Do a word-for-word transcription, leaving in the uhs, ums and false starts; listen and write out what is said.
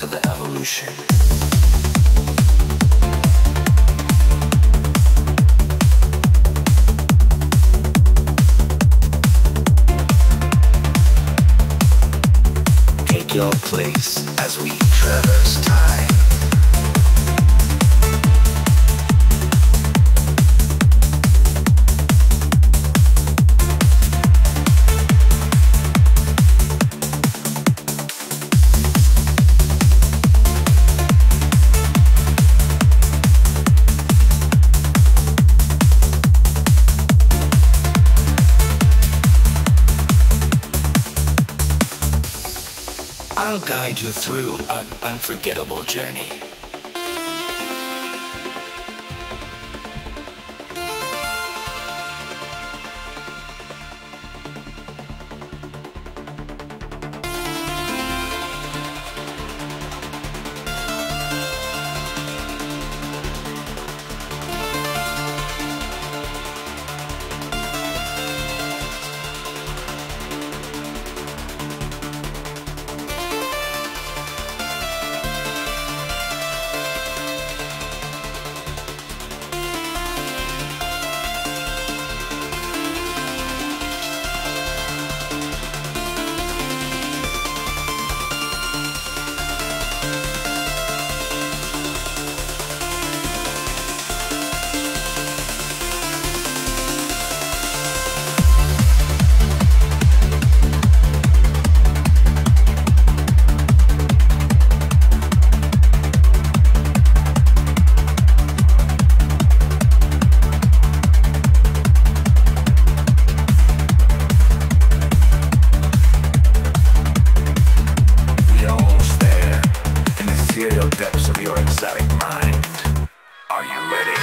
to the evolution. Take your place as we traverse time. I'll guide you through an unforgettable journey. Depths of your exotic mind. Are you ready?